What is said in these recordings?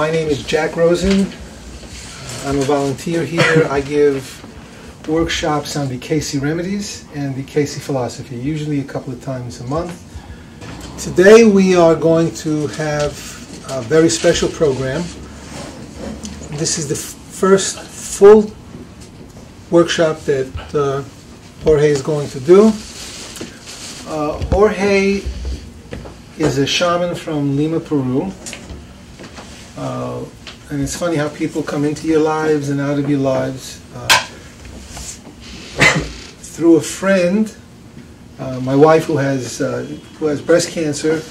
My name is Jack Rosen. I'm a volunteer here. I give workshops on the KC Remedies and the KC Philosophy, usually a couple of times a month. Today we are going to have a very special program. This is the first full workshop that Jorge is going to do. Jorge is a shaman from Lima, Peru. And it's funny how people come into your lives and out of your lives. Through a friend, my wife who has breast cancer,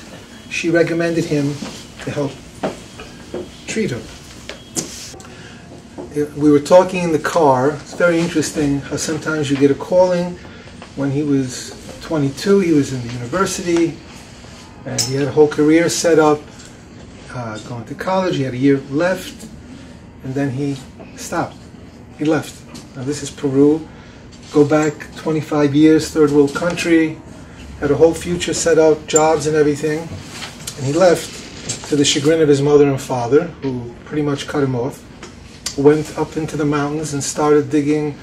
she recommended him to help treat her. We were talking in the car. It's very interesting how sometimes you get a calling. When he was 22, he was in the university, and he had a whole career set up. Going to college, he had a year left, and then he stopped. He left. Now this is Peru. Go back 25 years, third world country, had a whole future set up, jobs and everything, and he left to the chagrin of his mother and father, who pretty much cut him off. Went up into the mountains and started digging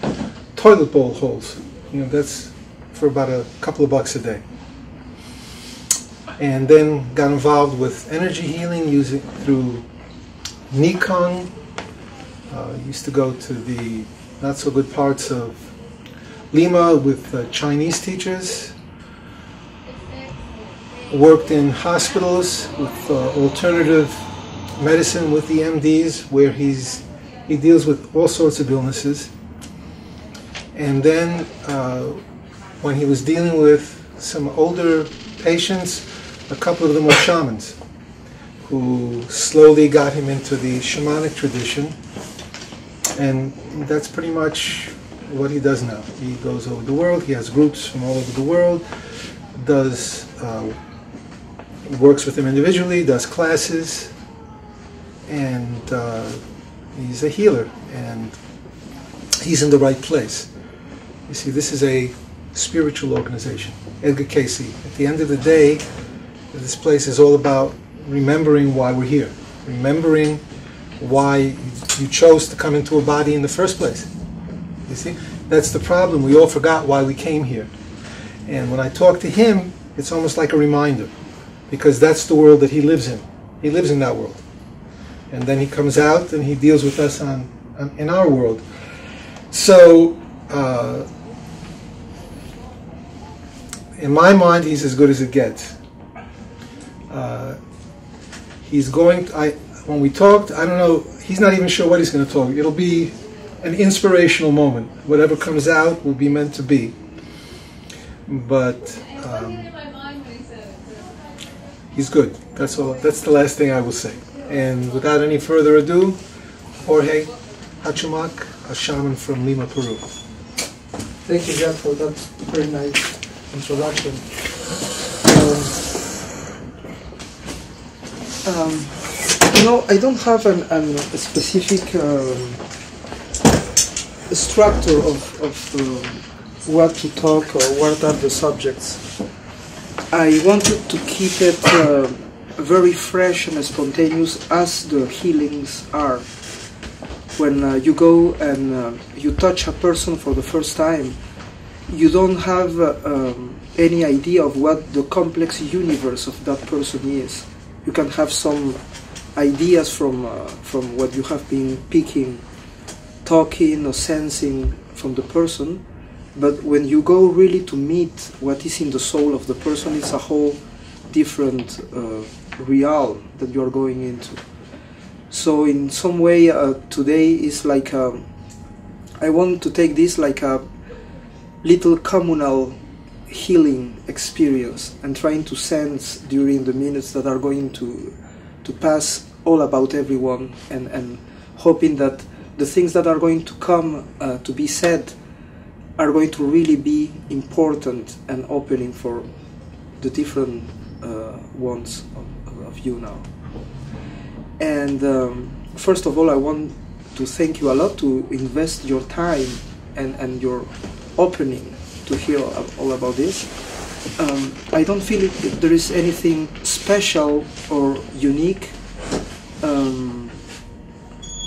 toilet bowl holes. You know, that's for about a couple of bucks a day. And then got involved with energy healing using through Nikon. Used to go to the not so good parts of Lima with Chinese teachers. Worked in hospitals with alternative medicine with the MDs, where he deals with all sorts of illnesses. And then when he was dealing with some older patients, a couple of them were shamans who slowly got him into the shamanic tradition, and that's pretty much what he does now. He goes over the world, he has groups from all over the world, works with them individually, does classes, and he's a healer, and he's in the right place. You see, this is a spiritual organization. Edgar Cayce. At the end of the day, this place is all about remembering why we're here, remembering why you chose to come into a body in the first place. You see, that's the problem. We all forgot why we came here. And when I talk to him, it's almost like a reminder, because that's the world that he lives in. He lives in that world. And then he comes out and he deals with us in our world. So, in my mind, he's as good as it gets. When we talked, I don't know, he's not even sure what he's going to talk. It'll be an inspirational moment. Whatever comes out will be meant to be. But he's good. That's all. That's the last thing I will say. And without any further ado, Jorge Hachumak, a shaman from Lima, Peru. Thank you, Jack, for that very nice introduction. You know, I don't have a specific structure of what to talk or what are the subjects. I wanted to keep it very fresh and spontaneous, as the healings are. When you go and you touch a person for the first time, you don't have any idea of what the complex universe of that person is. You can have some ideas from what you have been picking, talking or sensing from the person, but when you go really to meet what is in the soul of the person, it's a whole different realm that you are going into. So in some way today is like I want to take this like a little communal healing experience, and trying to sense during the minutes that are going to pass all about everyone, and hoping that the things that are going to come to be said are going to really be important and opening for the different ones of you now. And first of all, I want to thank you a lot to invest your time and your opening to hear all about this. I don't feel there is anything special or unique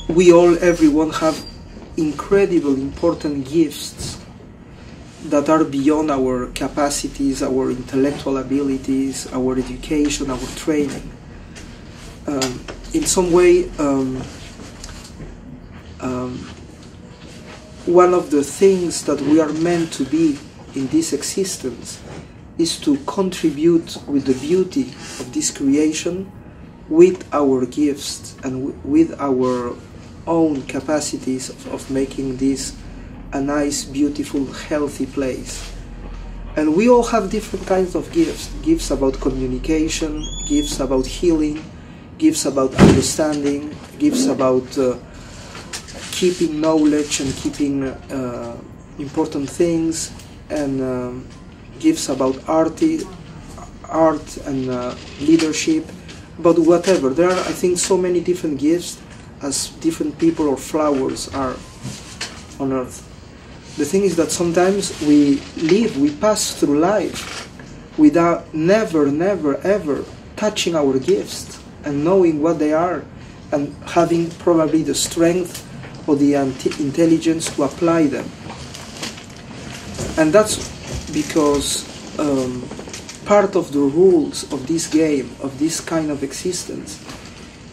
we all, everyone, have incredible, important gifts that are beyond our capacities, our intellectual abilities, our education, our training. In some way, one of the things that we are meant to be in this existence is to contribute with the beauty of this creation, with our gifts and with our own capacities of making this a nice, beautiful, healthy place. And we all have different kinds of gifts. Gifts about communication, gifts about healing, gifts about understanding, gifts about keeping knowledge and keeping important things, and gifts about art and leadership, about whatever. There are, I think, so many different gifts as different people or flowers are on earth. The thing is that sometimes we live, we pass through life without never, ever touching our gifts and knowing what they are and having probably the strength or the intelligence to apply them. And that's because part of the rules of this game, of this kind of existence,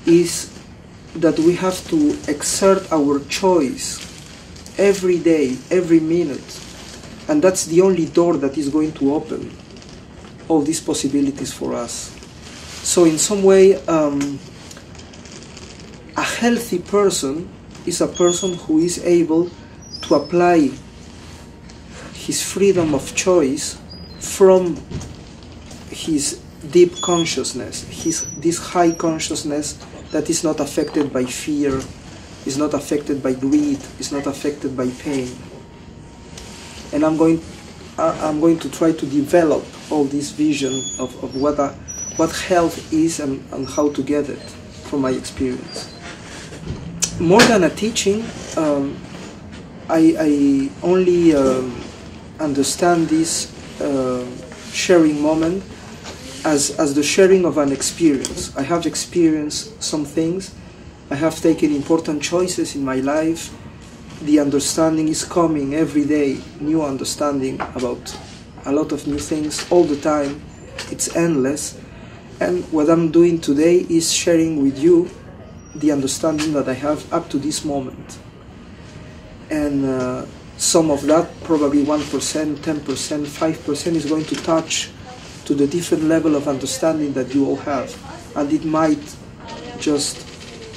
is that we have to exert our choice every day, every minute, and that's the only door that is going to open all these possibilities for us. So in some way, a healthy person is a person who is able to apply his freedom of choice from his deep consciousness, this high consciousness that is not affected by fear, is not affected by greed, is not affected by pain. And I'm going to try to develop all this vision of what health is and how to get it from my experience. More than a teaching, I only understand this sharing moment as the sharing of an experience. I have experienced some things. I have taken important choices in my life. The understanding is coming every day, new understanding about a lot of new things all the time. It's endless. And what I'm doing today is sharing with you the understanding that I have up to this moment. And some of that, probably 1%, 10%, 5%, is going to touch to the different level of understanding that you all have. And it might just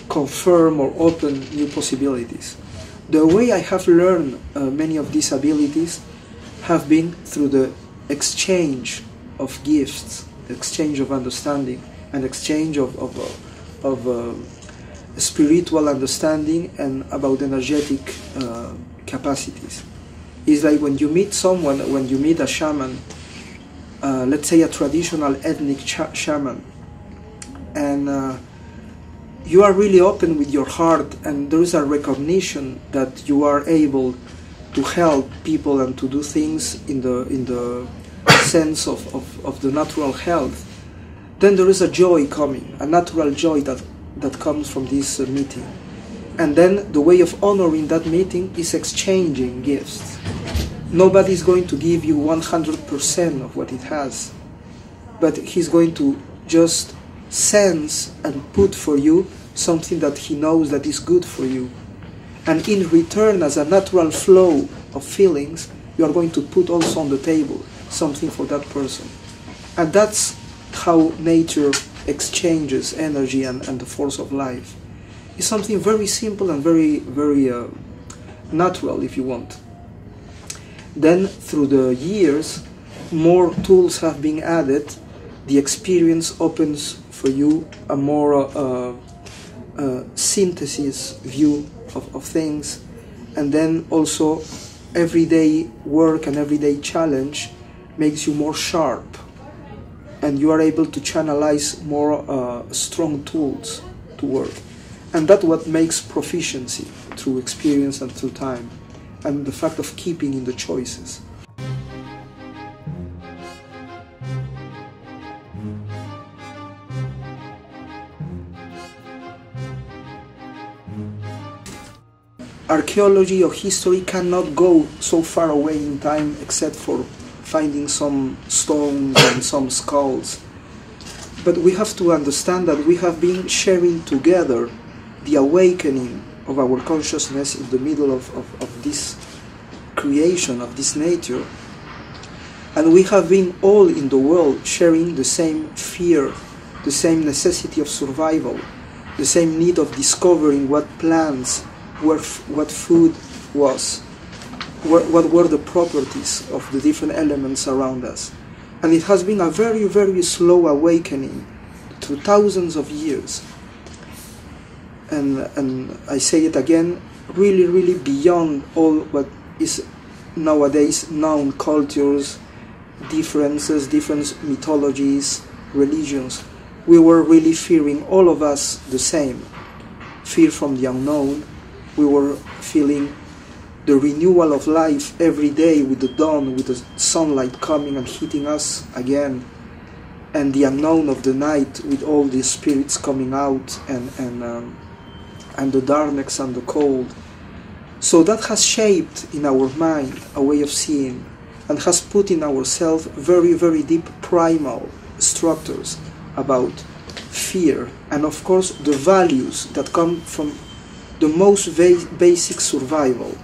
confirm or open new possibilities. The way I have learned many of these abilities have been through the exchange of gifts, exchange of understanding, and exchange of spiritual understanding and about energetic capacities. It's like when you meet someone, when you meet a shaman, let's say a traditional ethnic shaman, and you are really open with your heart, and there is a recognition that you are able to help people and to do things in the sense of the natural health. Then there is a joy coming, a natural joy that comes from this meeting. And then the way of honoring that meeting is exchanging gifts. Nobody is going to give you 100% of what it has, but he's going to just sense and put for you something that he knows that is good for you. And in return, as a natural flow of feelings, you are going to put also on the table something for that person. And that's how nature exchanges energy and the force of life. It's something very simple and very, very natural, if you want. Then, through the years, more tools have been added. The experience opens for you a more synthesis view of things. And then also everyday work and everyday challenge makes you more sharp, and you are able to channelize more strong tools to work. And that's what makes proficiency, through experience and through time, and the fact of keeping in the choices. archaeology or history cannot go so far away in time except for finding some stones and some skulls. But we have to understand that we have been sharing together the awakening of our consciousness in the middle of this creation, of this nature. And we have been all in the world sharing the same fear, the same necessity of survival, the same need of discovering what plants, what food was, what were the properties of the different elements around us. And it has been a very, very slow awakening to thousands of years. And I say it again, really, really beyond all what is nowadays known cultures, different mythologies, religions. We were really fearing, all of us, the same. Fear from the unknown. We were feeling the renewal of life every day with the dawn, with the sunlight coming and hitting us again, and the unknown of the night with all the spirits coming out and the darkness and the cold. So that has shaped in our mind a way of seeing and has put in ourselves very, very deep primal structures about fear and, of course, the values that come from the most basic survival.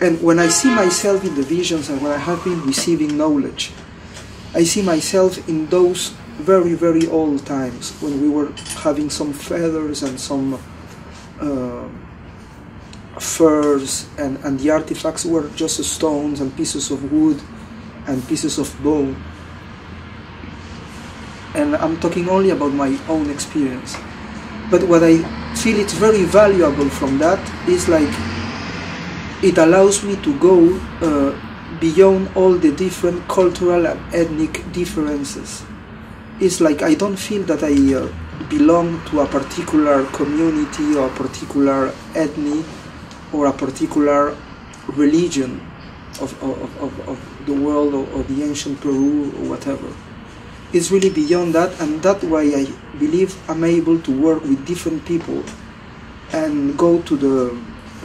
And when I see myself in the visions and when I have been receiving knowledge, I see myself in those very, very old times when we were having some feathers and some furs, and the artifacts were just stones and pieces of wood and pieces of bone. And I'm talking only about my own experience. But what I feel it's very valuable from that is like it allows me to go beyond all the different cultural and ethnic differences. It's like I don't feel that I belong to a particular community or a particular ethnic or a particular religion of the world or the ancient Peru or whatever. It's really beyond that, and that's why I believe I'm able to work with different people and go to the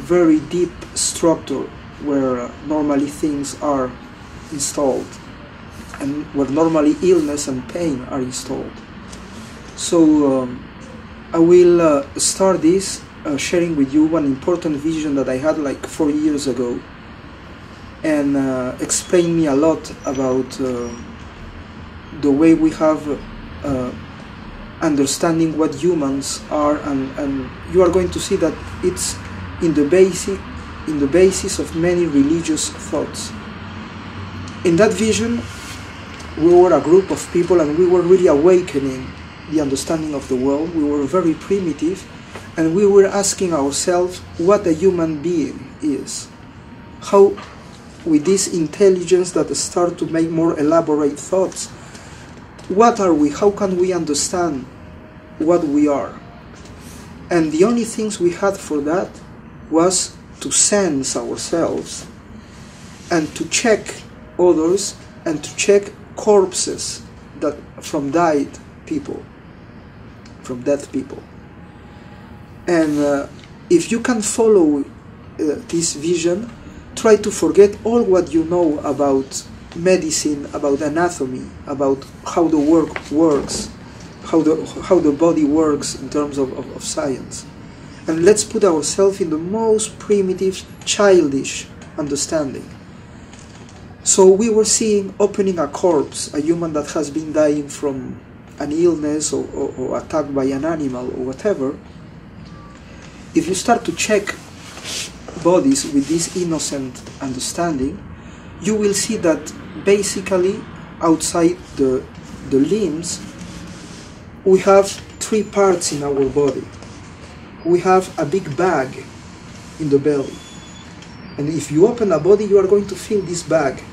very deep structure where normally things are installed and where normally illness and pain are installed. So I will start this sharing with you one important vision that I had like 4 years ago, and explained me a lot about the way we have understanding what humans are, and you are going to see that it's in the basis of many religious thoughts. In that vision, we were a group of people and we were really awakening the understanding of the world. We were very primitive. And we were asking ourselves what a human being is. How, with this intelligence that starts to make more elaborate thoughts, what are we? How can we understand what we are? And the only things we had for that was to sense ourselves and to check others and to check corpses that from dead people. And if you can follow this vision, try to forget all what you know about medicine, about anatomy, about how the works, how the body works in terms of science. And let's put ourselves in the most primitive, childish understanding. So we were seeing opening a corpse, a human that has been dying from an illness or attacked by an animal or whatever. If you start to check bodies with this innocent understanding, you will see that basically outside the limbs, we have three parts in our body. We have a big bag in the belly. And if you open a body, you are going to feel this bag.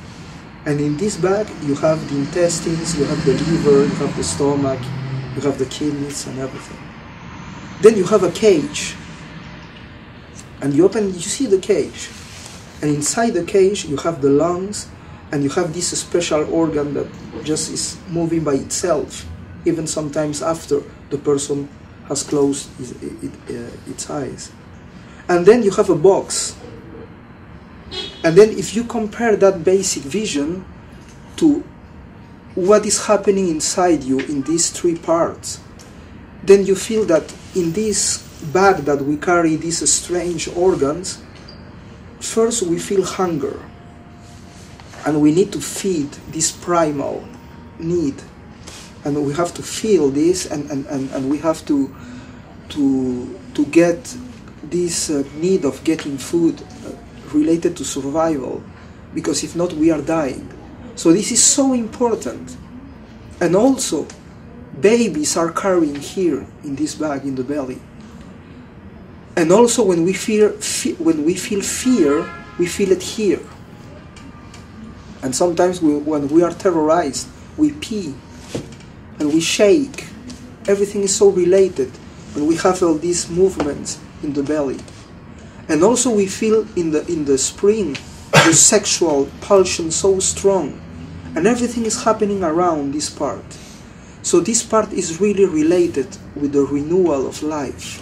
And in this bag, you have the intestines, you have the liver, you have the stomach, you have the kidneys and everything. Then you have a cage. And you open, you see the cage, and inside the cage you have the lungs, and you have this special organ that just is moving by itself, even sometimes after the person has closed its eyes. and then you have a box. And then if you compare that basic vision to what is happening inside you in these three parts, then you feel that in this bag that we carry, these strange organs, first we feel hunger, and we need to feed this primal need, and we have to feel this, and we have to get this need of getting food related to survival, because if not, we are dying. So this is so important. And also, babies are carrying here in this bag, in the belly. And also, when we feel fear, we feel it here. And sometimes, when we are terrorized, we pee and we shake. Everything is so related, and we have all these movements in the belly. And also, we feel in the spring the sexual pulsion so strong, and everything is happening around this part. So this part is really related with the renewal of life.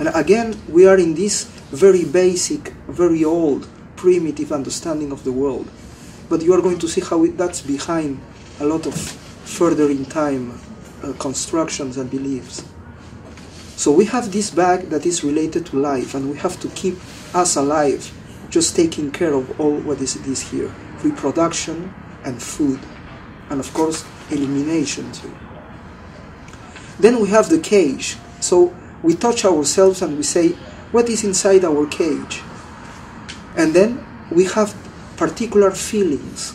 And again, we are in this very basic, very old, primitive understanding of the world. But you are going to see how that's behind a lot of further in time constructions and beliefs. So we have this bag that is related to life, and we have to keep us alive, just taking care of all what is this here. Reproduction and food, and of course, elimination too. Then we have the cage. So we touch ourselves and we say, what is inside our cage? And then we have particular feelings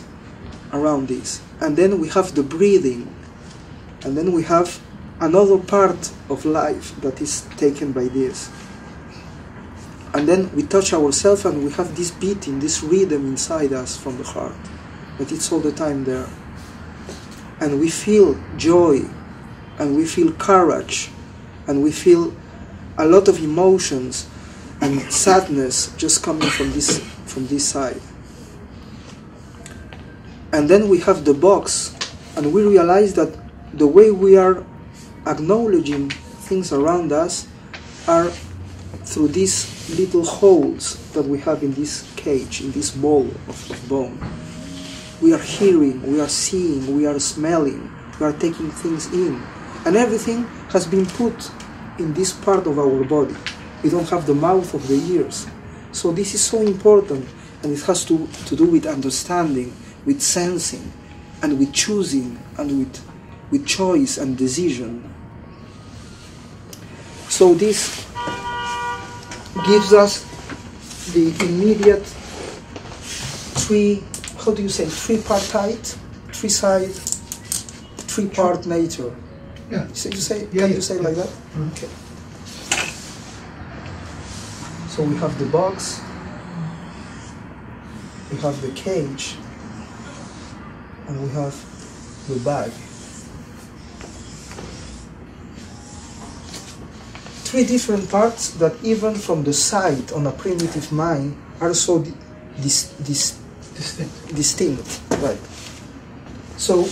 around this. And then we have the breathing. And then we have another part of life that is taken by this. And then we touch ourselves and we have this beating, this rhythm inside us from the heart. But it's all the time there. And we feel joy. And we feel courage. And we feel a lot of emotions and sadness just coming from this side. And then we have the box, and we realize that the way we are acknowledging things around us are through these little holes that we have in this cage, in this ball of bone. We are hearing, we are seeing, we are smelling, we are taking things in. And everything has been put in this part of our body. We don't have the mouth of the ears. So this is so important, and it has to do with understanding, with sensing, and with choosing, and with choice and decision. So this gives us the immediate three-part nature. Yeah. So you say, yeah, can you say like that? Mm-hmm. Okay. So we have the box, we have the cage, and we have the bag. Three different parts that even from the side on a primitive mind are so distinct. Right. So,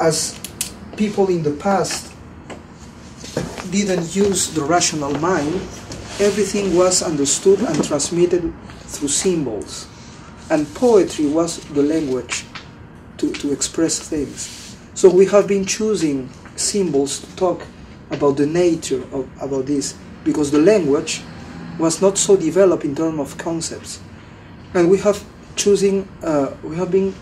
as people in the past didn't use the rational mind, everything was understood and transmitted through symbols. And poetry was the language to express things. So we have been choosing symbols to talk about the nature of about this, because the language was not so developed in terms of concepts. And we have been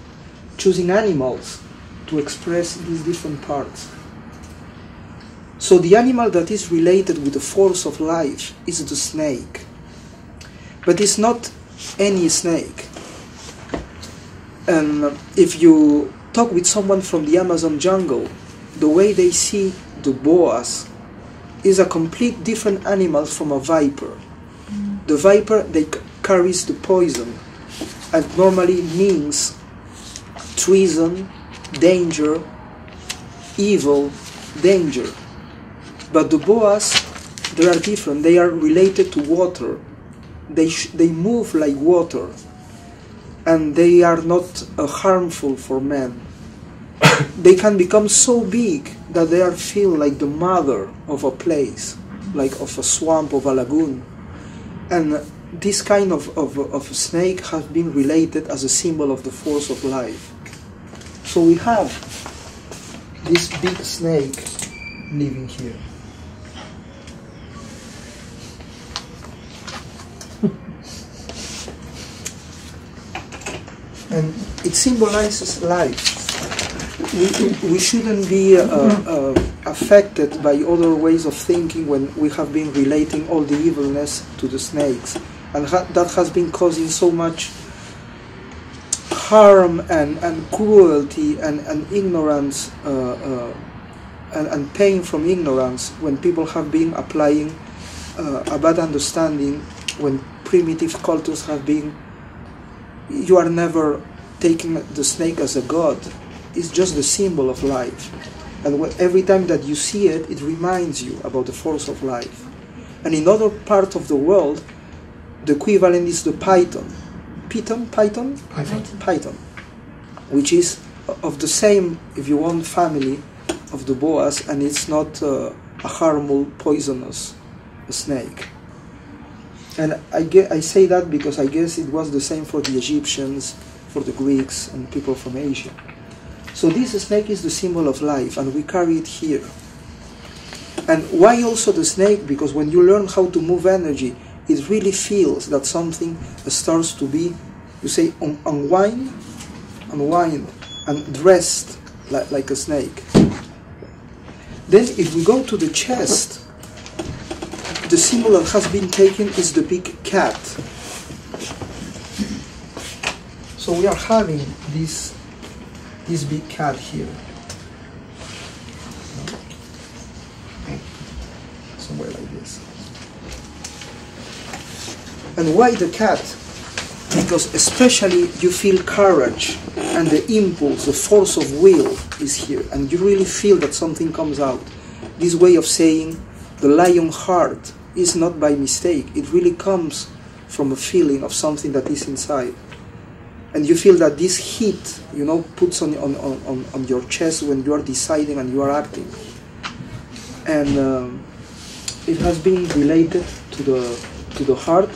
choosing animals to express these different parts. So the animal that is related with the force of life is the snake. But it's not any snake. And if you talk with someone from the Amazon jungle, the way they see the boas is a complete different animal from a viper. The viper, they carries the poison, and normally means treason, danger, evil, danger. But the boas, they are different. They are related to water. They move like water, and they are not harmful for men. They can become so big that they are feel like the mother of a place. like of a swamp, of a lagoon. And this kind of snake has been related as a symbol of the force of life. So we have this big snake living here. And it symbolizes life. We shouldn't be affected by other ways of thinking when we have been relating all the evilness to the snakes. And that has been causing so much harm and cruelty and ignorance and pain from ignorance when people have been applying a bad understanding, when primitive cultures have been, you are never taking the snake as a god. It's just the symbol of life. And every time that you see it, it reminds you about the force of life. And in other parts of the world, the equivalent is the python. Python, which is of the same, if you want, family of the boas, and it's not a harmful, poisonous snake. And I say that because I guess it was the same for the Egyptians, for the Greeks, and people from Asia. So this snake is the symbol of life, and we carry it here. And why also the snake? Because when you learn how to move energy, it really feels that something starts to be, you say, unwind, and dressed like a snake. Then if we go to the chest, the symbol that has been taken is the big cat. So we are having this big cat here. Somewhere like this. And why the cat? Because especially you feel courage and the impulse, the force of will is here. And you really feel that something comes out. This way of saying the lion heart is not by mistake. It really comes from a feeling of something that is inside. And you feel that this heat, you know, puts on your chest when you are deciding and you are acting. And it has been related to the heart,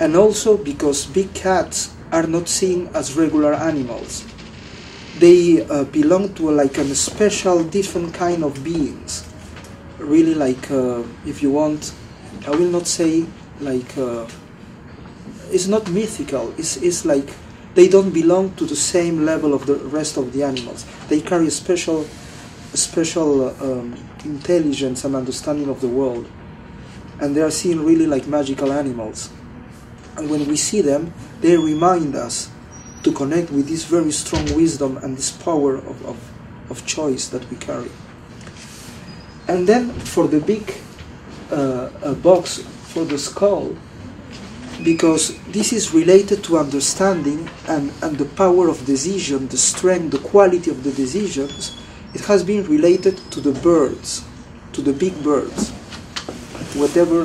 and also because big cats are not seen as regular animals. They belong to like a special, different kind of beings. Really, like if you want, I will not say like it's not mythical. It's like. They don't belong to the same level of the rest of the animals. They carry a special intelligence and understanding of the world. And they are seen really like magical animals. And when we see them, they remind us to connect with this very strong wisdom and this power of choice that we carry. And then for the big box, for the skull, because this is related to understanding and the power of decision, the strength, the quality of the decisions. It has been related to the birds, to the big birds, whatever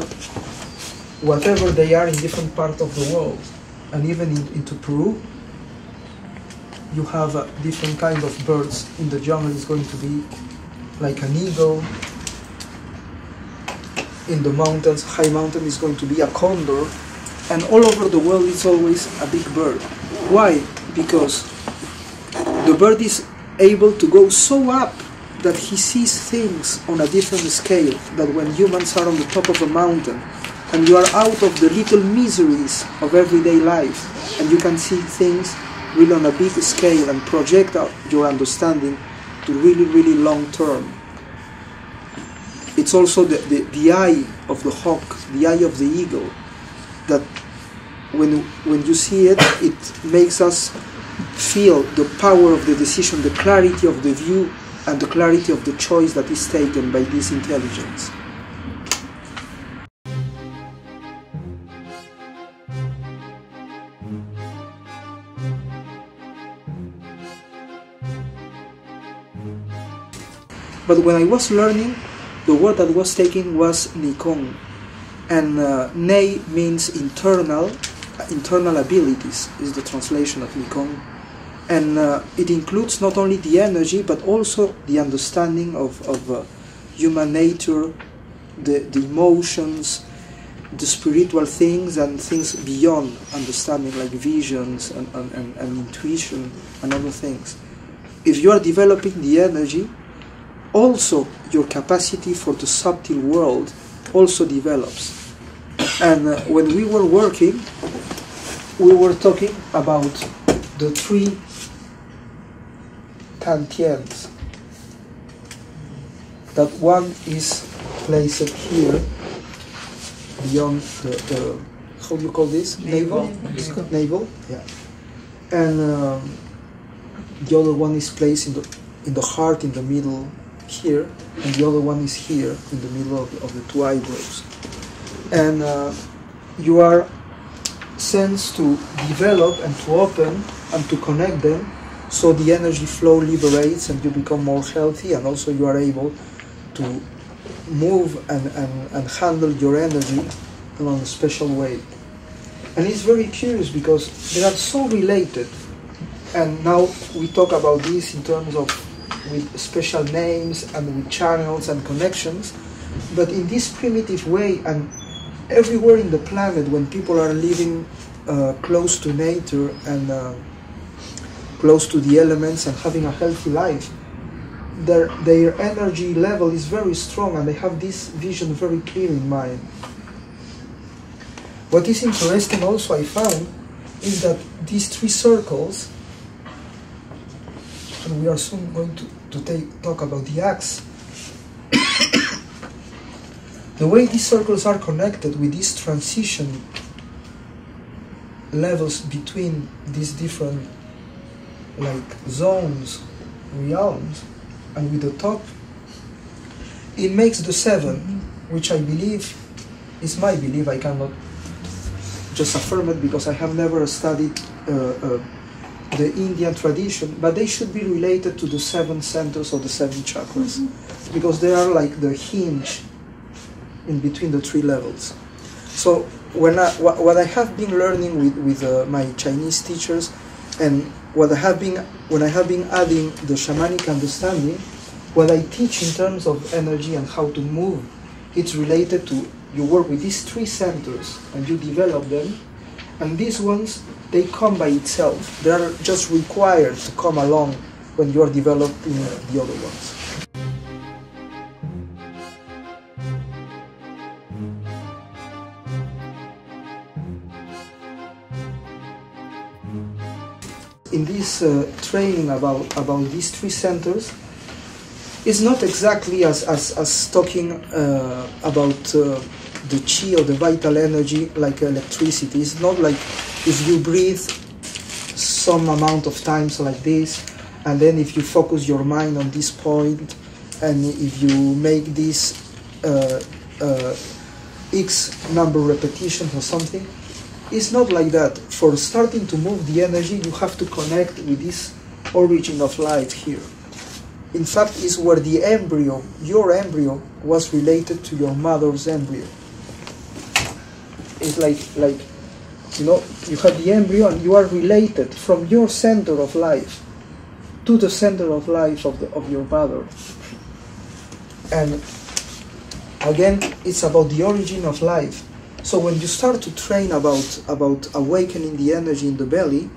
they are in different parts of the world. And even into Peru, you have a different kind of birds in the jungle. It's going to be like an eagle. In the mountains, high mountain, is going to be a condor. And all over the world, it's always a big bird. Why? Because the bird is able to go so up that he sees things on a different scale than when humans are on the top of a mountain. And you are out of the little miseries of everyday life. And you can see things really on a big scale and project out your understanding to really, really long term. It's also the eye of the hawk, the eye of the eagle. That when you see it, it makes us feel the power of the decision, the clarity of the view, and the clarity of the choice that is taken by this intelligence. But when I was learning, the word that was taken was Neigong. And Nei means internal abilities, is the translation of Nikon. And it includes not only the energy, but also the understanding of human nature, the emotions, the spiritual things, and things beyond understanding, like visions and intuition and other things. If you are developing the energy, also your capacity for the subtle world also develops. And when we were working, we were talking about the three Tantiens. That one is placed here beyond the how do you call this? Navel? Navel, yeah. And the other one is placed in the heart, in the middle here, and the other one is here, in the middle of the two eyebrows. And you are sensed to develop and to open and to connect them, so the energy flow liberates and you become more healthy, and also you are able to move and handle your energy in a special way. And it's very curious because they are so related. And now we talk about this in terms of with special names and with channels and connections, but in this primitive way, and everywhere in the planet when people are living close to nature and close to the elements and having a healthy life, their energy level is very strong, and they have this vision very clear in mind. What is interesting also I found is that these three circles, and we are soon going to talk about the axe, the way these circles are connected with these transition levels between these different like zones, realms, and with the top, it makes the seven, which I believe is my belief. I cannot just affirm it because I have never studied the Indian tradition, but they should be related to the seven centers or the seven chakras, because they are like the hinge in between the three levels. So when what I have been learning with my Chinese teachers, and when I have been adding the shamanic understanding, what I teach in terms of energy and how to move, it's related to you work with these three centers and you develop them, and these ones, they come by itself. They are just required to come along when you are developing the other ones. In this training about these three centers, it's not exactly as talking about the chi or the vital energy like electricity. It's not like if you breathe some amount of times like this, and then if you focus your mind on this point, and if you make this X number repetitions or something. It's not like that. For starting to move the energy, you have to connect with this origin of life here. In fact, it's where the embryo, your embryo, was related to your mother's embryo. It's like you know, you have the embryo and you are related from your center of life to the center of life of your mother. And again, it's about the origin of life. So when you start to train about awakening the energy in the belly,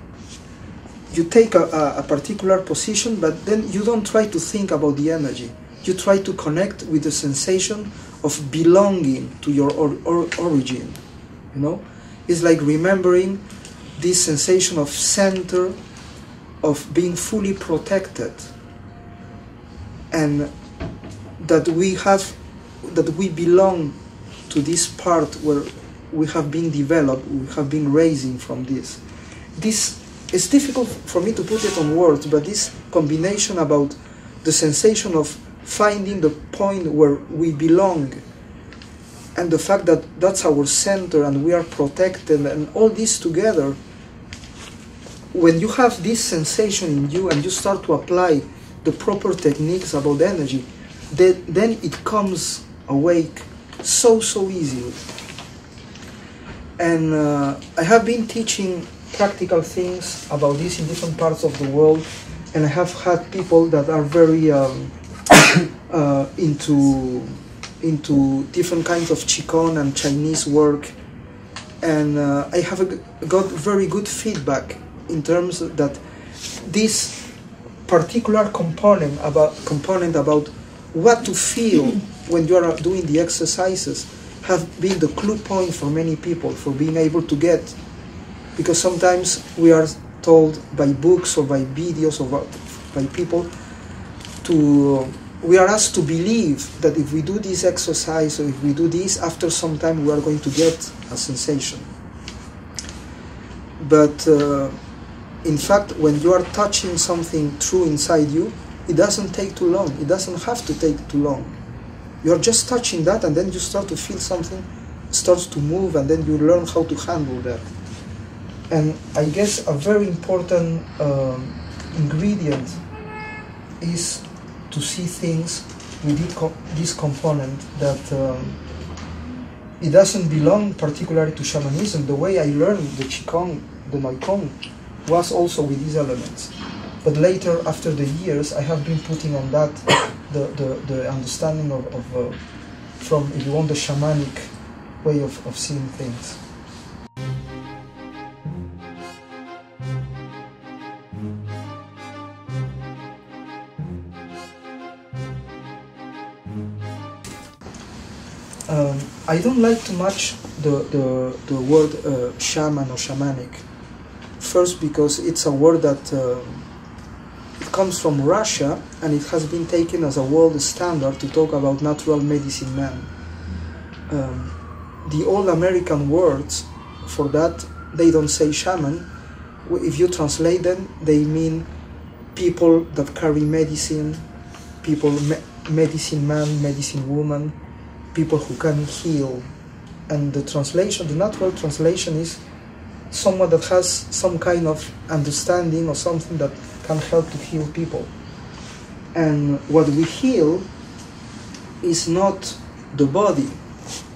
you take a particular position, but then you don't try to think about the energy. You try to connect with the sensation of belonging to your origin. You know, it's like remembering this sensation of center, of being fully protected, and that we belong to this part where we have been developed, we have been raising from this. This is difficult for me to put it on words, but this combination about the sensation of finding the point where we belong, and the fact that that's our center and we are protected, and all this together, when you have this sensation in you and you start to apply the proper techniques about energy, then it comes awake so easy. And I have been teaching practical things about this in different parts of the world, and I have had people that are very into into different kinds of Qigong and Chinese work, and I have got very good feedback in terms of that this particular component about what to feel when you are doing the exercises have been the clue point for many people for being able to get, because sometimes we are told by books or by videos or by people to we are asked to believe that if we do this exercise or if we do this, after some time we are going to get a sensation. But in fact, when you are touching something true inside you, it doesn't take too long. It doesn't have to take too long. You're just touching that, and then you start to feel something starts to move, and then you learn how to handle that. And I guess a very important ingredient is to see things with this component that it doesn't belong particularly to shamanism. The way I learned the Qigong, the Neigong, was also with these elements. But later, after the years, I have been putting on that the understanding of from, if you want, the shamanic way of seeing things. I don't like too much the word shaman or shamanic. First, because it's a word that it comes from Russia, and it has been taken as a world standard to talk about natural medicine man. The old American words for that, they don't say shaman. If you translate them, they mean people that carry medicine, people, medicine man, medicine woman, people who can heal. And the translation, the natural translation is someone that has some kind of understanding or something that can help to heal people. And what we heal is not the body,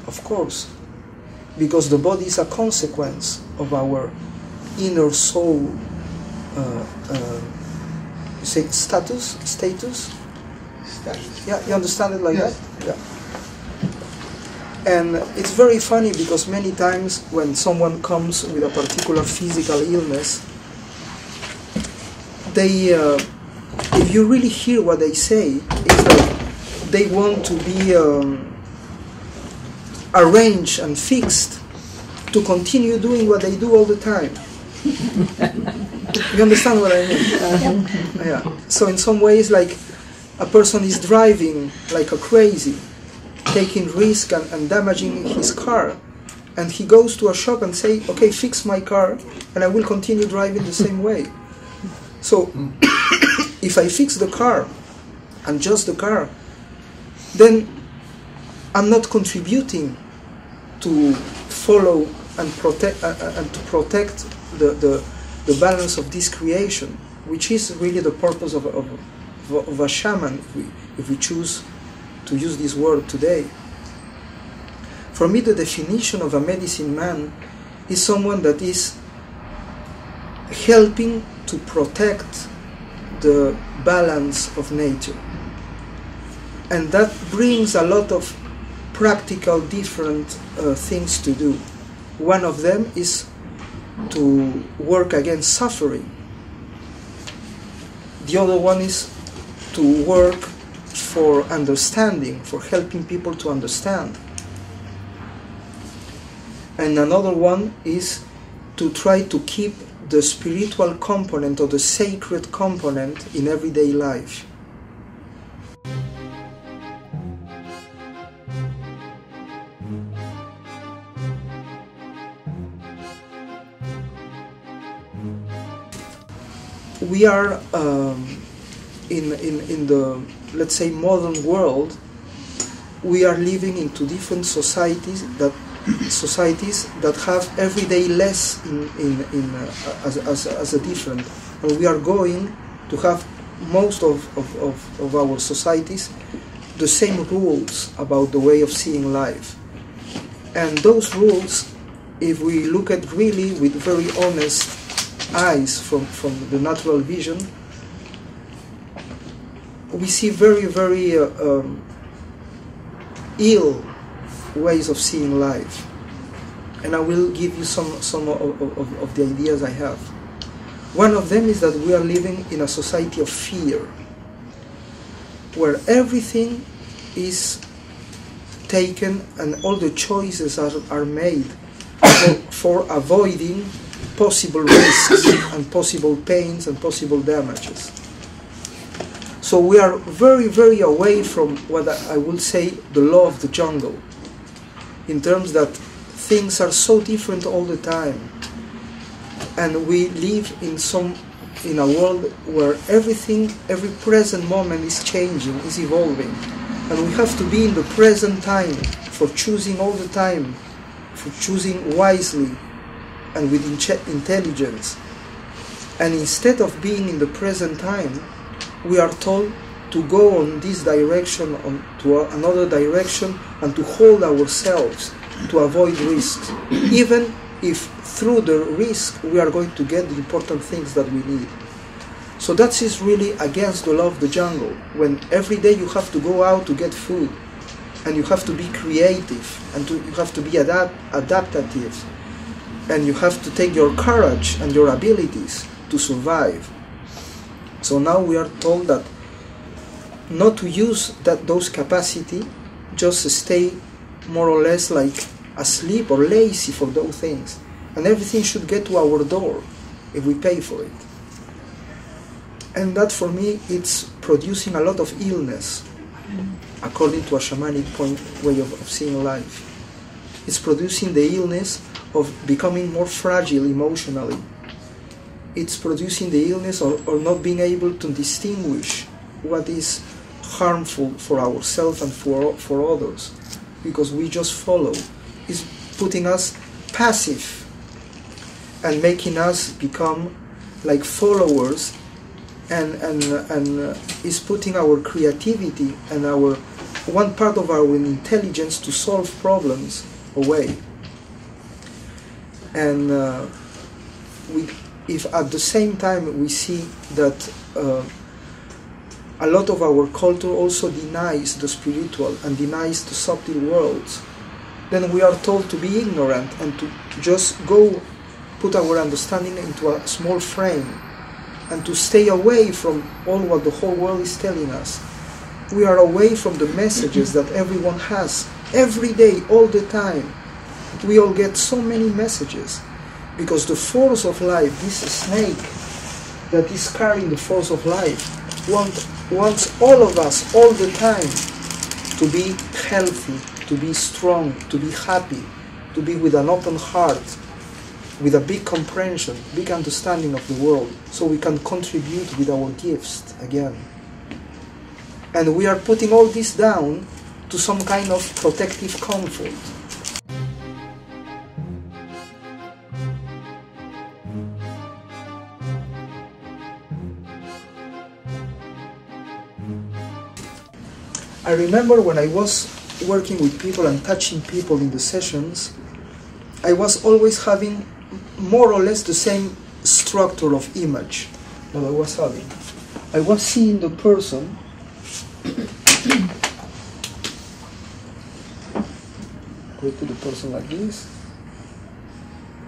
of course, because the body is a consequence of our inner soul status. Yeah, you understand it like yes. That? Yeah. And it's very funny because many times when someone comes with a particular physical illness, they, if you really hear what they say, it's like they want to be arranged and fixed to continue doing what they do all the time. You understand what I mean? Yeah. So in some ways, like a person is driving like a crazy, taking risk and damaging his car, and he goes to a shop and say, okay, fix my car and I will continue driving the same way. So if I fix the car and just the car, then I'm not contributing to follow and protect the balance of this creation, which is really the purpose of a shaman, if we choose to use this word today. For me, the definition of a medicine man is someone that is helping to protect the balance of nature. And that brings a lot of practical different things to do. One of them is to work against suffering. The other one is to work for understanding, for helping people to understand. And another one is to try to keep the spiritual component or the sacred component in everyday life. We are in the, let's say, modern world, we are living into different societies that have every day less as a different, and we are going to have most of our societies the same rules about the way of seeing life. And those rules, if we look at really with very honest eyes from the natural vision, we see very, very ill ways of seeing life. And I will give you some of the ideas I have. One of them is that we are living in a society of fear, where everything is taken and all the choices are made for avoiding possible risks and possible pains and possible damages. So we are very, very away from what I would say the law of the jungle, in terms that things are so different all the time, and we live in a world where everything, every present moment is changing, is evolving, and we have to be in the present time for choosing all the time, for choosing wisely and with intelligence. And instead of being in the present time, we are told to go on this direction, on to another direction, and to hold ourselves to avoid risks, even if through the risk we are going to get the important things that we need. So that is really against the law of the jungle, when every day you have to go out to get food, and you have to be creative, and you have to be adaptative, and you have to take your courage and your abilities to survive. So now we are told that not to use those capacity, just stay more or less like asleep or lazy for those things, and everything should get to our door if we pay for it. And that, for me, it's producing a lot of illness, according to a shamanic way of seeing life. It's producing the illness of becoming more fragile emotionally. It's producing the illness or not being able to distinguish what is harmful for ourselves and for others, because we just follow. It's putting us passive and making us become like followers, and is putting our creativity and our one part of our intelligence to solve problems away. And if at the same time we see that a lot of our culture also denies the spiritual and denies the subtle worlds, then we are told to be ignorant and to just go put our understanding into a small frame and to stay away from all what the whole world is telling us. We are away from the messages that everyone has every day, all the time. We all get so many messages, because the force of life, this snake that is carrying the force of life, wants all of us all the time to be healthy, to be strong, to be happy, to be with an open heart, with a big comprehension, big understanding of the world, so we can contribute with our gifts again. And we are putting all this down to some kind of protective comfort. I remember when I was working with people and touching people in the sessions, I was always having more or less the same structure of image that I was having. I was seeing the person go to the person like this,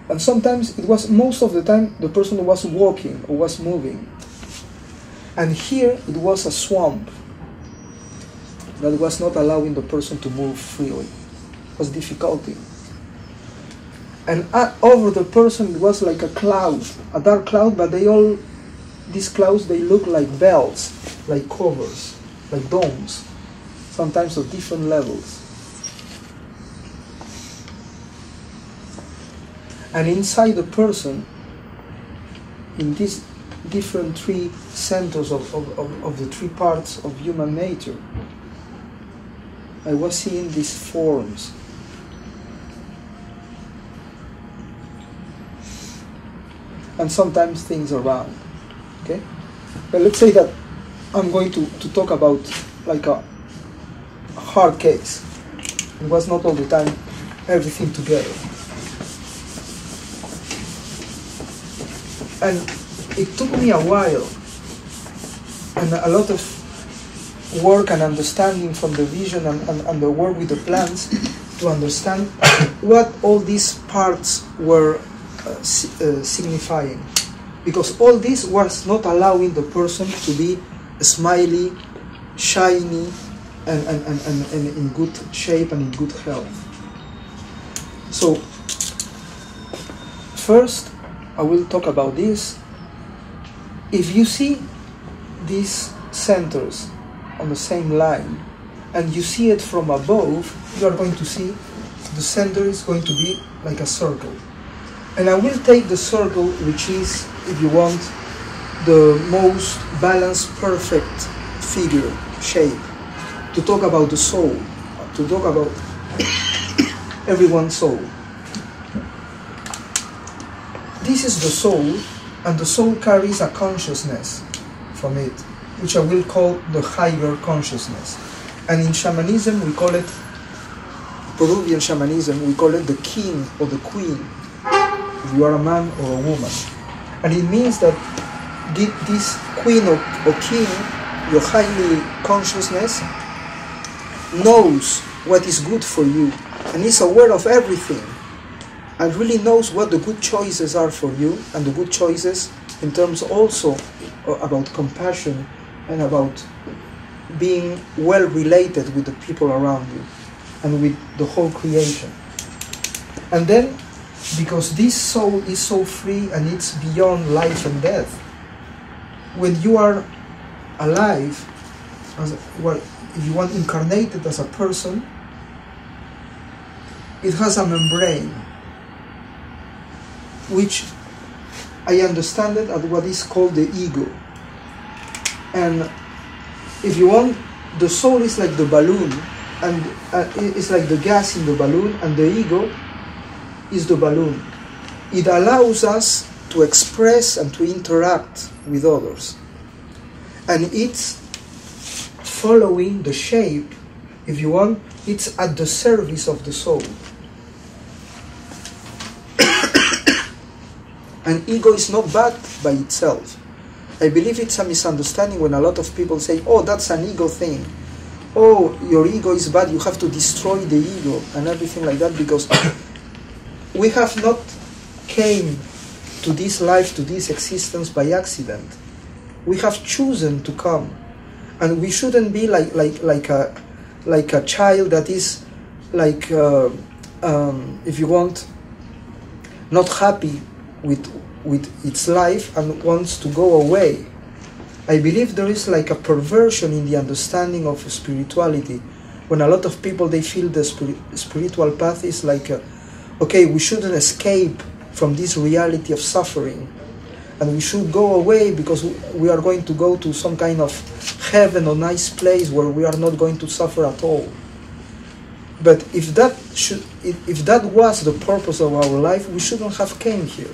and sometimes it was, most of the time, the person was walking or was moving, and here it was a swamp that was not allowing the person to move freely. It was difficulty. And over the person it was like a cloud, a dark cloud, but these clouds, they look like bells, like covers, like domes, sometimes of different levels. And inside the person, in these different three centers of the three parts of human nature, I was seeing these forms. And sometimes things around, okay? But let's say that I'm going to talk about like a hard case. It was not all the time everything together. And it took me a while and a lot of work and understanding from the vision and the work with the plants to understand what all these parts were signifying. Because all this was not allowing the person to be smiley, shiny, and in good shape and in good health. So, first, I will talk about this. If you see these centers on the same line, and you see it from above, you are going to see the center is going to be like a circle. And I will take the circle, which is, if you want, the most balanced, perfect figure, shape, to talk about the soul, to talk about everyone's soul. This is the soul, and the soul carries a consciousness from it, which I will call the higher consciousness. And in shamanism, we call it, Peruvian shamanism, we call it the king or the queen. If you are a man or a woman, and it means that this queen or king, your highly consciousness, knows what is good for you and is aware of everything, and really knows what the good choices are for you, and the good choices in terms also about compassion and about being well related with the people around you and with the whole creation. And then, because this soul is so free and it's beyond life and death, when you are alive, if you want, incarnated as a person, it has a membrane, which I understand it as what is called the ego. And if you want, the soul is like the balloon, and it's like the gas in the balloon, and the ego is the balloon. It allows us to express and to interact with others. And it's following the shape, if you want, it's at the service of the soul. And ego is not bad by itself. I believe it's a misunderstanding when a lot of people say, oh, that's an ego thing. Oh, your ego is bad, you have to destroy the ego and everything like that, because we have not came to this life, to this existence by accident. We have chosen to come, and we shouldn't be like a child that is like if you want, not happy with its life and wants to go away. I believe there is like a perversion in the understanding of spirituality, when a lot of people, they feel the spiritual path is like a, okay, we shouldn't escape from this reality of suffering, and we should go away because we are going to go to some kind of heaven or nice place where we are not going to suffer at all. But if that was the purpose of our life, we shouldn't have came here.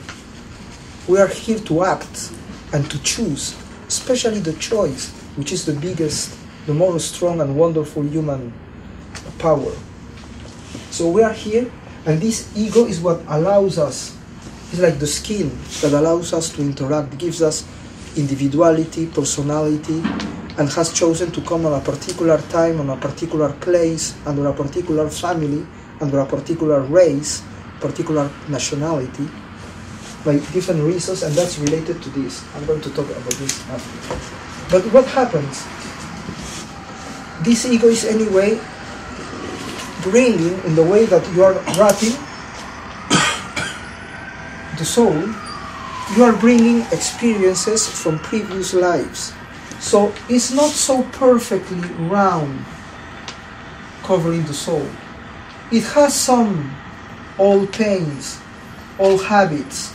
We are here to act and to choose, especially the choice, which is the biggest, the most strong and wonderful human power. So we are here. And this ego is what allows us, it's like the skin that allows us to interact, gives us individuality, personality, and has chosen to come on a particular time, on a particular place, under a particular family, under a particular race, particular nationality, by different reasons, and that's related to this. I'm going to talk about this after. But what happens? This ego is anyway bringing, in the way that you are wrapping the soul, you are bringing experiences from previous lives. So it's not so perfectly round, covering the soul. It has some old pains, old habits.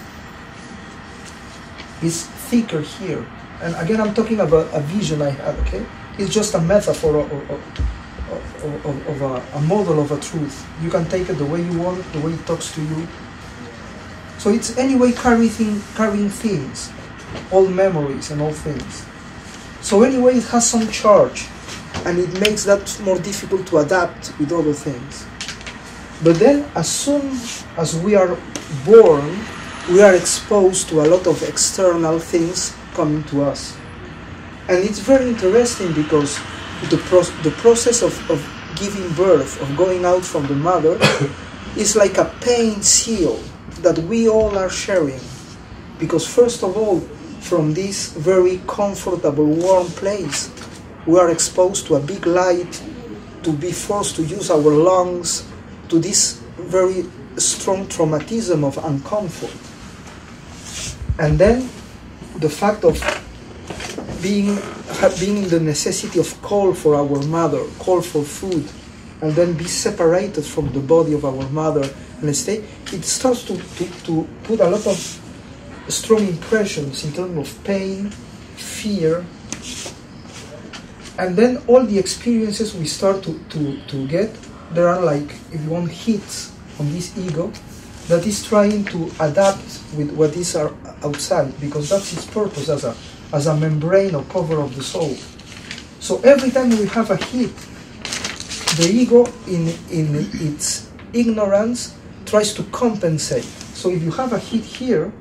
It's thicker here. And again, I'm talking about a vision I had, okay? It's just a metaphor of a model of a truth. You can take it the way you want, the way it talks to you. So it's anyway carrying things, all memories and all things. So anyway, it has some charge, and it makes that more difficult to adapt with other things. But then, as soon as we are born, we are exposed to a lot of external things coming to us. And it's very interesting, because the process of giving birth, of going out from the mother, is like a pain seal that we all are sharing. Because first of all, from this very comfortable, warm place, we are exposed to a big light, to be forced to use our lungs, to this very strong traumatism of uncomfort. And then the fact of being in the necessity of call for our mother, call for food, and then be separated from the body of our mother, and stay, it starts to put a lot of strong impressions in terms of pain, fear, and then all the experiences we start to get, there are like, if you want, hits on this ego that is trying to adapt with what is outside, because that's its purpose as a membrane or cover of the soul. So every time we have a hit, the ego in its ignorance tries to compensate. So if you have a hit here,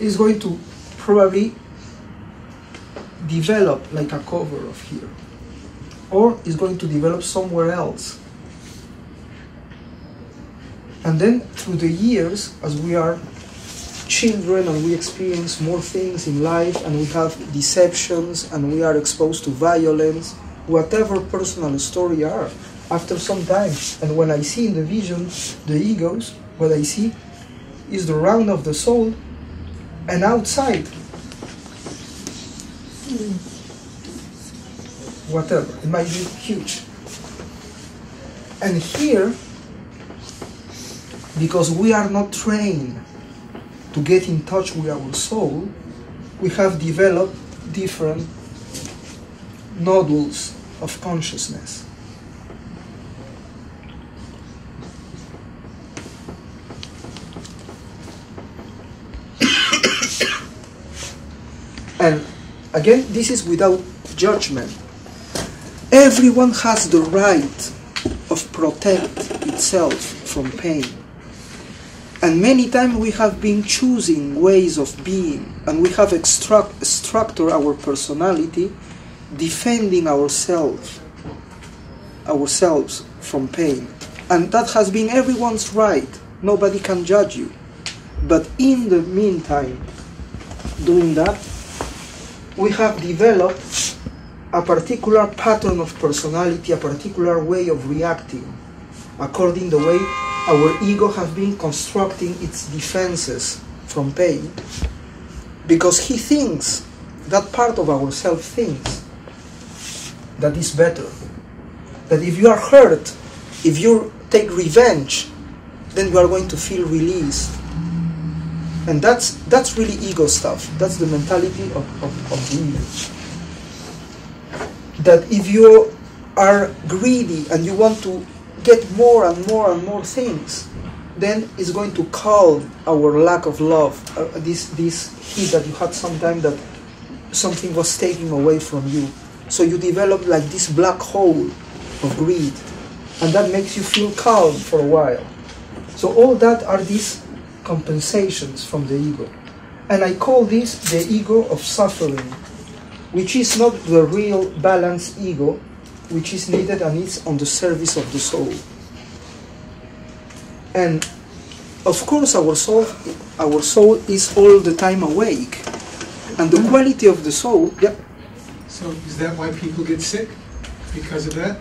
it's going to probably develop like a cover of here, or is going to develop somewhere else. And then through the years, as we are children and we experience more things in life, and we have deceptions, and we are exposed to violence, whatever personal story are, after some time, and when I see in the vision the egos, what I see is the round of the soul and outside. Whatever, it might be huge. And here, because we are not trained to get in touch with our soul, we have developed different nodules of consciousness. And again, this is without judgment. Everyone has the right of protect itself from pain. And many times we have been choosing ways of being, and we have structured our personality, defending ourselves from pain. And that has been everyone's right. Nobody can judge you. But in the meantime, doing that, we have developed a particular pattern of personality, a particular way of reacting, according to the way our ego has been constructing its defenses from pain, because he thinks, that part of ourselves thinks, that is better. That if you are hurt, if you take revenge, then you are going to feel released. And that's really ego stuff. That's the mentality of the ego. That if you are greedy and you want to get more and more and more things, then it's going to calm our lack of love, this heat that you had sometime, that something was taking away from you. So you develop like this black hole of greed, and that makes you feel calm for a while. So all that are these compensations from the ego. And I call this the ego of suffering, which is not the real balanced ego, which is needed and is on the service of the soul. And of course our soul is all the time awake. And the quality of the soul, yeah. So is that why people get sick? Because of that?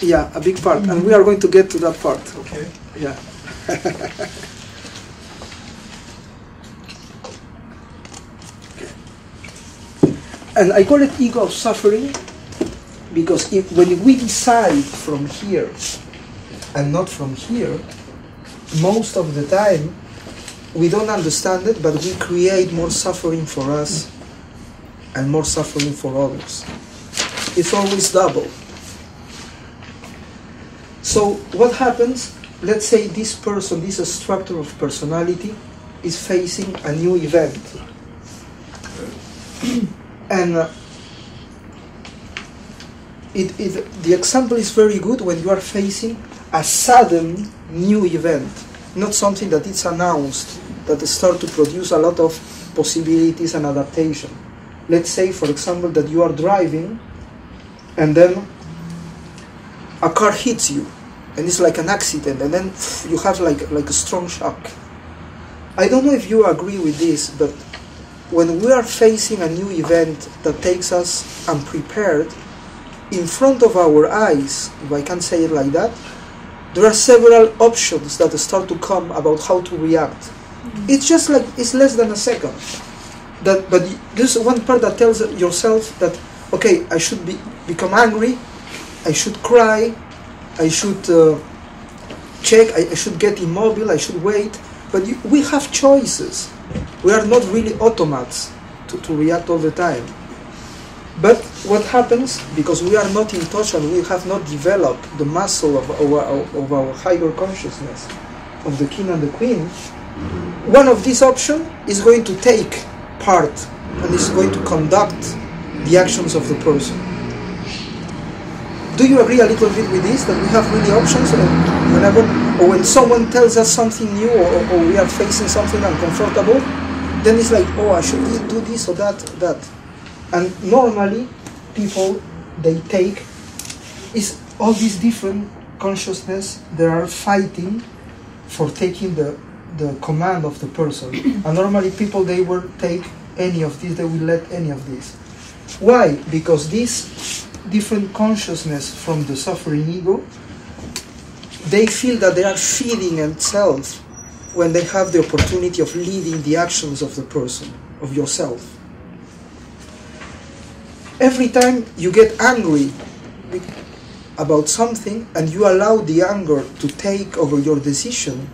Yeah, a big part. Mm-hmm. And we are going to get to that part. Okay. Yeah. And I call it ego of suffering, because when we decide from here and not from here, most of the time we don't understand it, but we create more suffering for us and more suffering for others. It's always double. So what happens? Let's say this person, this structure of personality, is facing a new event. And the example is very good when you are facing a sudden new event, not something that is announced, that start to produce a lot of possibilities and adaptation. Let's say, for example, that you are driving and then a car hits you and it's like an accident, and then you have like a strong shock. I don't know if you agree with this, but when we are facing a new event that takes us unprepared, in front of our eyes, if I can say it like that, there are several options that start to come about how to react. Mm-hmm. It's just like, it's less than a second. But there's one part that tells yourself that, okay, I should become angry, I should cry, I should check, I should get immobile, I should wait. But we have choices. We are not really automats to react all the time. But what happens, because we are not in touch and we have not developed the muscle of our higher consciousness, of the king and the queen, one of these options is going to take part and is going to conduct the actions of the person. Do you agree a little bit with this, that we have really options whenever, or when someone tells us something new, or we are facing something uncomfortable, then it's like, oh, I should do this or that. And normally, people, they take, is all these different consciousness they are fighting for taking the command of the person. And normally people, they will take any of this, they will let any of this. Why? Because this different consciousness from the suffering ego, they feel that they are feeding themselves when they have the opportunity of leading the actions of the person, of yourself. Every time you get angry about something and you allow the anger to take over your decision,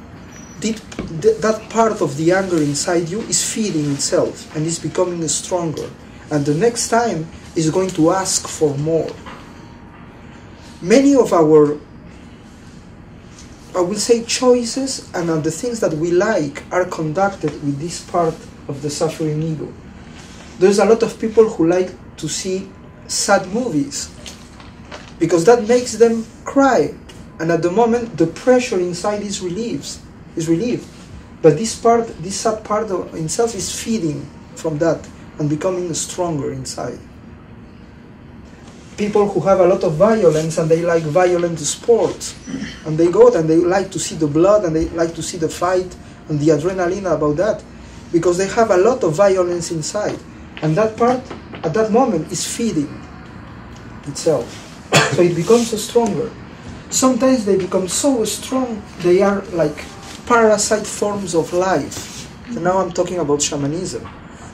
that part of the anger inside you is feeding itself and is becoming stronger. And the next time is going to ask for more. Many of our, I will say, choices and the things that we like are conducted with this part of the suffering ego. There's a lot of people who like to see sad movies because that makes them cry, and at the moment the pressure inside is relieved, but this sad part of itself is feeding from that and becoming stronger inside. People who have a lot of violence and they like violent sports and they go and they like to see the blood and they like to see the fight and the adrenaline about that, because they have a lot of violence inside, and that part at that moment is feeding itself, so it becomes stronger. Sometimes they become so strong they are like parasite forms of life. And now I'm talking about shamanism.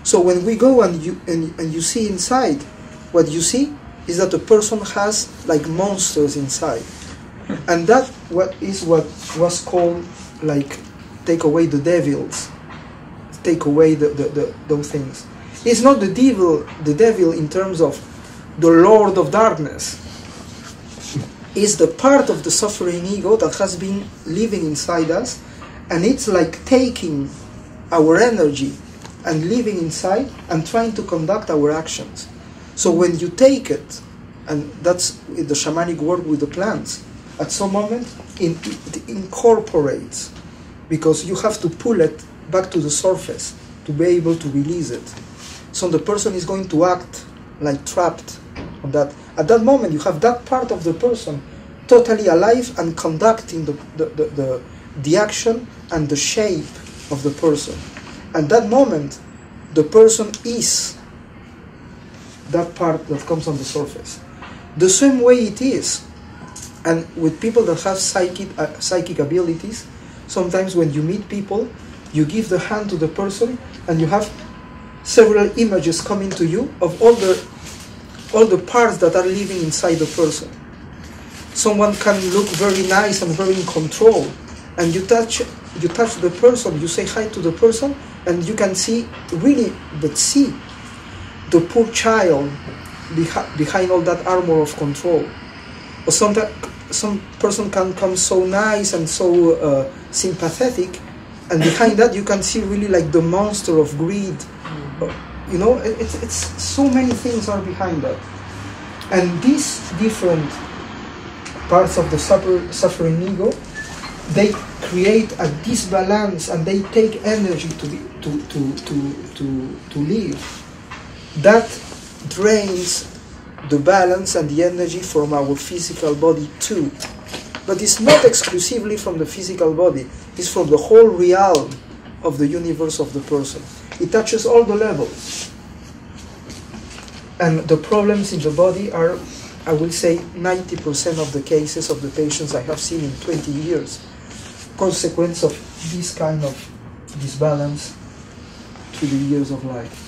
So when we go and you see inside, what you see is that the person has like monsters inside, and that what was called like take away the devils, take away those things. It's not the devil in terms of the Lord of Darkness. It's the part of the suffering ego that has been living inside us, and it's like taking our energy and living inside and trying to conduct our actions. So when you take it, and that's the shamanic work with the plants, at some moment it incorporates, because you have to pull it back to the surface to be able to release it. So the person is going to act like trapped on that. At that moment, you have that part of the person totally alive and conducting the action and the shape of the person. At that moment, the person is that part that comes on the surface. The same way it is, and with people that have psychic abilities, sometimes when you meet people, you give the hand to the person and you have several images coming to you of all the parts that are living inside the person. Someone can look very nice and very in control, and you touch the person, you say hi to the person, and you can see really, but see the poor child behind all that armor of control. Or some person can come so nice and so sympathetic, and behind that you can see really like the monster of greed. You know, it's so many things are behind that. And these different parts of the suffering ego they create a disbalance and they take energy to live. That drains the balance and the energy from our physical body too. But it's not exclusively from the physical body, it's from the whole realm of the universe of the person. It touches all the levels. And the problems in the body are, I will say, 90% of the cases of the patients I have seen in 20 years, consequence of this kind of disbalance to the years of life.